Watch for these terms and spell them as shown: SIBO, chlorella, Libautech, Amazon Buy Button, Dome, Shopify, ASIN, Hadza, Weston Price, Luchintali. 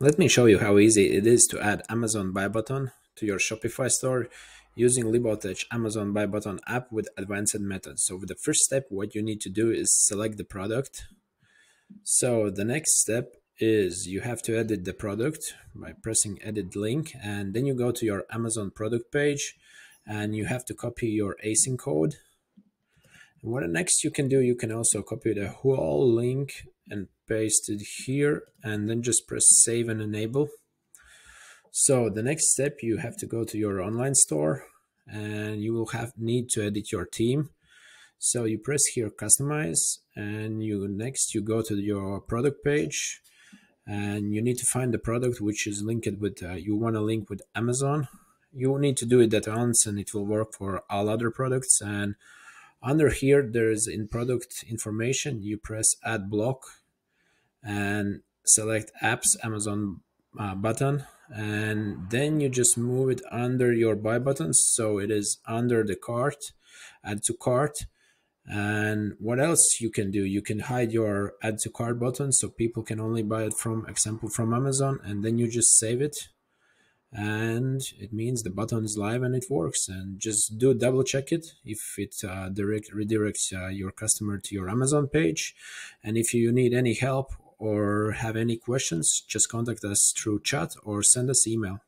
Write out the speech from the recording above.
Let me show you how easy it is to add Amazon Buy Button to your Shopify store using Libautech Amazon Buy Button app with advanced methods. So with the first step, what you need to do is select the product. So the next step is you have to edit the product by pressing edit link, and then you go to your Amazon product page and you have to copy your ASIN code. And what next you can do, you can also copy the whole link and paste it here and then just press save and enable. So the next step, you have to go to your online store and you will need to edit your theme. So you press here customize, and next you go to your product page and you need to find the product which is linked with, you want to link with Amazon. You will need to do it at once and it will work for all other products. And under here, there is in product information, you press add block and select apps Amazon button, and then you just move it under your buy buttons. So it is under the cart, add to cart. And what else you can do, you can hide your add to cart button so people can only buy it from, example, from Amazon, and then you just save it. And it means the button is live and it works. And just double check it if it redirects your customer to your Amazon page. And if you need any help or have any questions, just contact us through chat or send us email.